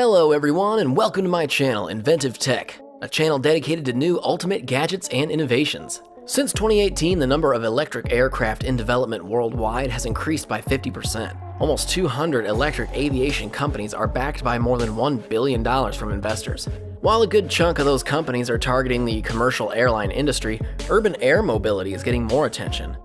Hello everyone and welcome to my channel, Inventive Tech, a channel dedicated to new ultimate gadgets and innovations. Since 2018, the number of electric aircraft in development worldwide has increased by 50%. Almost 200 electric aviation companies are backed by more than $1 billion from investors. While a good chunk of those companies are targeting the commercial airline industry, urban air mobility is getting more attention.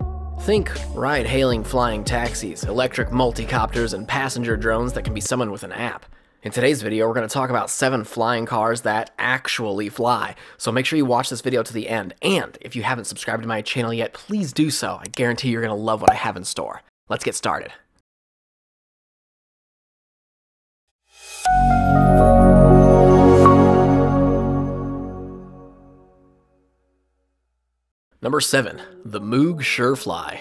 Think ride-hailing flying taxis, electric multicopters, and passenger drones that can be summoned with an app. In today's video, we're going to talk about 7 flying cars that actually fly, so make sure you watch this video to the end. And if you haven't subscribed to my channel yet, please do so. I guarantee you're going to love what I have in store. Let's get started. Number 7. The Moog SureFly.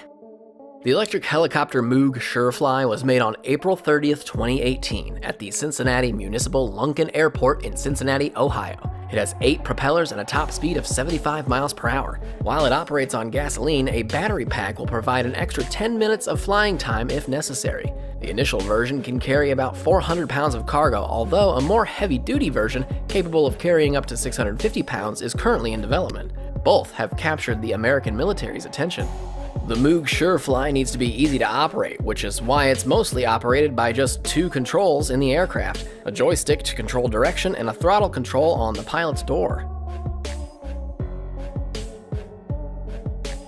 The electric helicopter Moog SureFly was made on April 30th, 2018 at the Cincinnati Municipal Lunken Airport in Cincinnati, Ohio. It has 8 propellers and a top speed of 75 miles per hour. While it operates on gasoline, a battery pack will provide an extra 10 minutes of flying time if necessary. The initial version can carry about 400 pounds of cargo, although a more heavy-duty version capable of carrying up to 650 pounds is currently in development. Both have captured the American military's attention. The Moog SureFly needs to be easy to operate, which is why it's mostly operated by just 2 controls in the aircraft, a joystick to control direction and a throttle control on the pilot's door.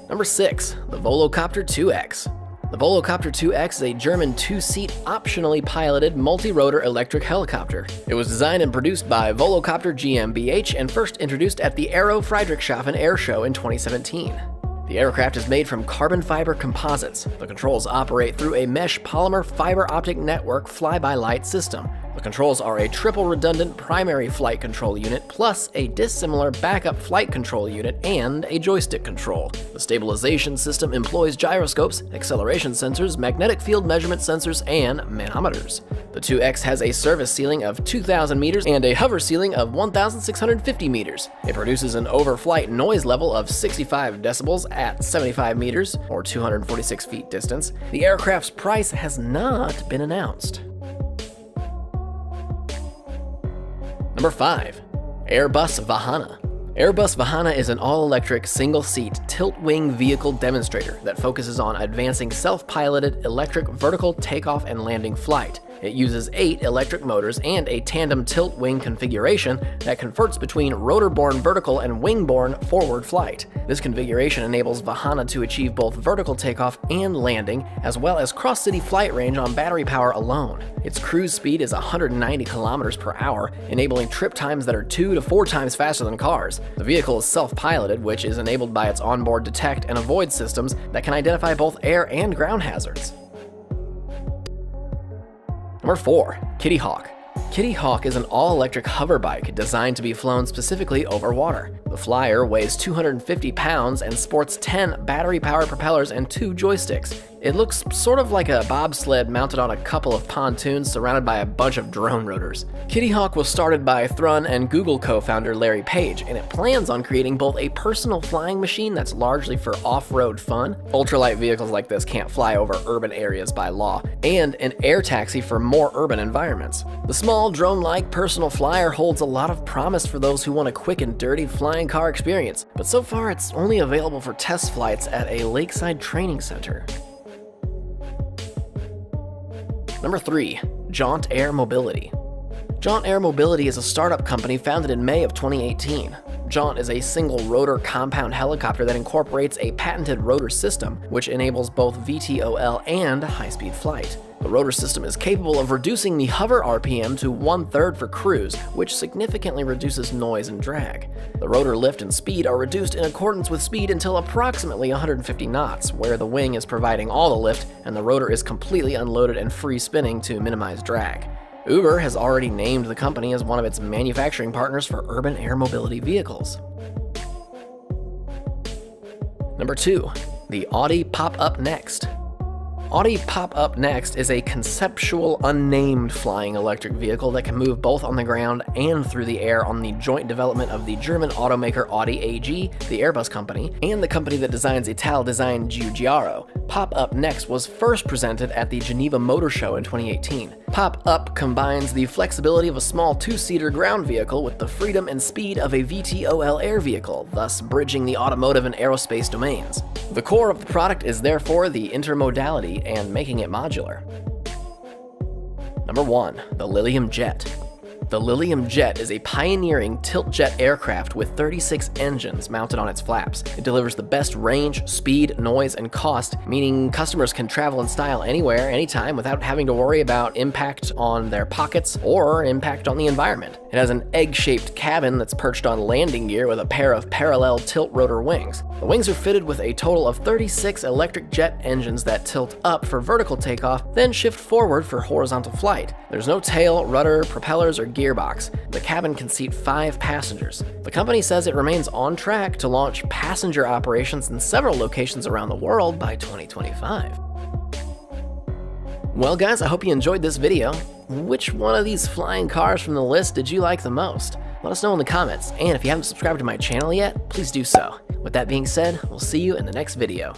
Number 6. The Volocopter 2X. The Volocopter 2X is a German 2-seat, optionally piloted, multi-rotor electric helicopter. It was designed and produced by Volocopter GmbH and first introduced at the Aero Friedrichshafen Air Show in 2017. The aircraft is made from carbon fiber composites. The controls operate through a mesh polymer fiber optic network fly-by-light system. The controls are a triple redundant primary flight control unit plus a dissimilar backup flight control unit and a joystick control. The stabilization system employs gyroscopes, acceleration sensors, magnetic field measurement sensors, and manometers. The 2X has a service ceiling of 2,000 meters and a hover ceiling of 1,650 meters. It produces an overflight noise level of 65 decibels at 75 meters or 246 feet distance. The aircraft's price has not been announced. Number 5. Airbus Vahana. Airbus Vahana is an all-electric, single-seat, tilt-wing vehicle demonstrator that focuses on advancing self-piloted electric vertical takeoff and landing flight. It uses 8 electric motors and a tandem tilt-wing configuration that converts between rotor-borne vertical and wing-borne forward flight. This configuration enables Vahana to achieve both vertical takeoff and landing, as well as cross-city flight range on battery power alone. Its cruise speed is 190 kilometers per hour, enabling trip times that are 2 to 4 times faster than cars. The vehicle is self-piloted, which is enabled by its onboard detect and avoid systems that can identify both air and ground hazards. Number 4. Kitty Hawk. Kitty Hawk is an all-electric hover bike designed to be flown specifically over water. The flyer weighs 250 pounds and sports 10 battery-powered propellers and 2 joysticks. It looks sort of like a bobsled mounted on a couple of pontoons surrounded by a bunch of drone rotors. Kitty Hawk was started by Thrun and Google co-founder Larry Page, and it plans on creating both a personal flying machine that's largely for off-road fun — ultralight vehicles like this can't fly over urban areas by law — and an air taxi for more urban environments. The small drone-like personal flyer holds a lot of promise for those who want a quick and dirty flying car experience, but so far it's only available for test flights at a lakeside training center. Number 3. Jaunt Air Mobility. Jaunt Air Mobility is a startup company founded in May of 2018. Jaunt is a single-rotor compound helicopter that incorporates a patented rotor system, which enables both VTOL and high-speed flight. The rotor system is capable of reducing the hover RPM to 1/3 for cruise, which significantly reduces noise and drag. The rotor lift and speed are reduced in accordance with speed until approximately 150 knots, where the wing is providing all the lift and the rotor is completely unloaded and free spinning to minimize drag. Uber has already named the company as one of its manufacturing partners for urban air mobility vehicles. Number 2. The Audi Pop-Up Next. Audi Pop-Up Next is a conceptual, unnamed flying electric vehicle that can move both on the ground and through the air on the joint development of the German automaker Audi AG, the Airbus company, and the company that designs Italdesign Giugiaro. Pop-Up Next was first presented at the Geneva Motor Show in 2018. Pop-Up combines the flexibility of a small two-seater ground vehicle with the freedom and speed of a VTOL air vehicle, thus bridging the automotive and aerospace domains. The core of the product is therefore the intermodality and making it modular. Number 1. The Lilium Jet. The Lilium Jet is a pioneering tilt-jet aircraft with 36 engines mounted on its flaps. It delivers the best range, speed, noise, and cost, meaning customers can travel in style anywhere, anytime, without having to worry about impact on their pockets or impact on the environment. It has an egg-shaped cabin that's perched on landing gear with a pair of parallel tilt rotor wings. The wings are fitted with a total of 36 electric jet engines that tilt up for vertical takeoff, then shift forward for horizontal flight. There's no tail, rudder, propellers, or gearbox. The cabin can seat 5 passengers. The company says it remains on track to launch passenger operations in several locations around the world by 2025. Well guys, I hope you enjoyed this video. Which one of these flying cars from the list did you like the most? Let us know in the comments, and if you haven't subscribed to my channel yet, please do so. With that being said, we'll see you in the next video.